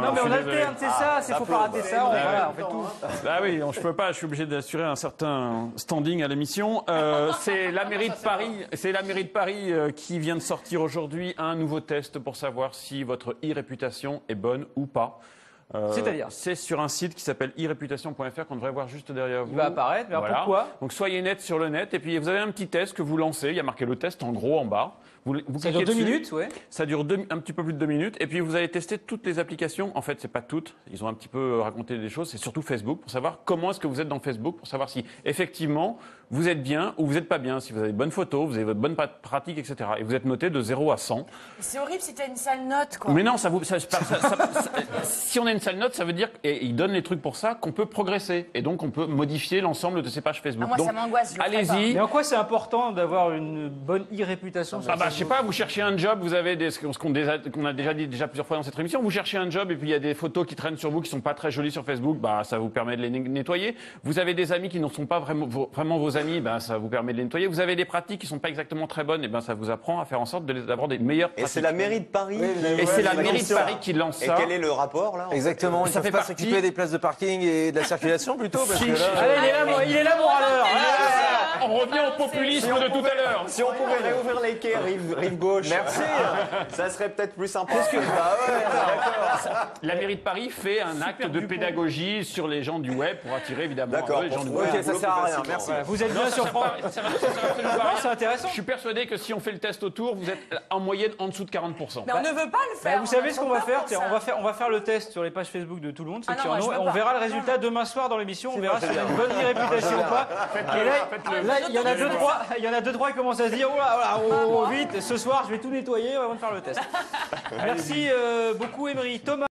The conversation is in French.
Non, mais on alterne, c'est ça, il ne faut pas rater ça, on fait tout. Bah oui, je ne peux pas, je suis obligé d'assurer un certain standing à l'émission. C'est la mairie de Paris, qui vient de sortir aujourd'hui un nouveau test pour savoir si votre e-réputation est bonne ou pas. C'est-à-dire, c'est sur un site qui s'appelle e-reputation.fr qu'on devrait voir juste derrière vous. Il va apparaître, mais voilà. Pourquoi? Donc soyez net sur le net et puis vous avez un petit test que vous lancez. Il y a marqué le test en gros en bas. Vous ça dure 2 minutes, ouais. Ça dure un petit peu plus de 2 minutes et puis vous allez tester toutes les applications. En fait, c'est pas toutes. Ils ont un petit peu raconté des choses. C'est surtout Facebook pour savoir comment est-ce que vous êtes dans Facebook, pour savoir si effectivement vous êtes bien ou vous n'êtes pas bien, si vous avez de bonnes photos, vous avez votre bonne pratique, etc. Et vous êtes noté de 0 à 100. C'est horrible si tu as une sale note, quoi. Mais non, si on a une sale note, ça veut dire, et ils donnent les trucs pour ça, qu'on peut progresser. Et donc, on peut modifier l'ensemble de ces pages Facebook. Ah, moi, donc, ça m'angoisse, je le ferai pas. Mais en quoi c'est important d'avoir une bonne e-réputation? Ah, bah, je sais pas, vous cherchez un job, vous avez des, qu'on a déjà dit plusieurs fois dans cette émission, vous cherchez un job et puis il y a des photos qui traînent sur vous qui sont pas très jolies sur Facebook, bah, ça vous permet de les nettoyer. Vous avez des amis qui ne sont pas vraiment vos amis, ben, ça vous permet de les nettoyer. Vous avez des pratiques qui ne sont pas exactement très bonnes, et ben, ça vous apprend à faire en sorte d'avoir des meilleures pratiques. Et c'est la mairie de Paris, oui, et c'est la mairie de Paris qui lance ça. Et quel est le rapport là? Exactement, ça fait pas s'occuper des places de parking et de la circulation plutôt parce que là... il est là à l'heure. On revient au populisme de tout à l'heure. Si on pouvait réouvrir les quais rive gauche, merci, ça serait peut-être plus sympa. La mairie de Paris fait un acte de pédagogie sur les gens du web pour attirer évidemment les gens du web. Ok, ça sert à rien, merci. Vous êtes bien sur France. C'est intéressant. Je suis persuadé que si on fait le test autour, vous êtes en moyenne en dessous de 40%. Mais on ne veut pas le faire. Vous savez ce qu'on va faire? On va faire le test sur les pages Facebook de tout le monde. On verra le résultat demain soir dans l'émission. On verra si on a une bonne e-réputation ou pas. Là, il y en a 2-3 qui commencent à se dire oh, vite, ce soir je vais tout nettoyer avant de faire le test. Merci beaucoup Emery. Thomas.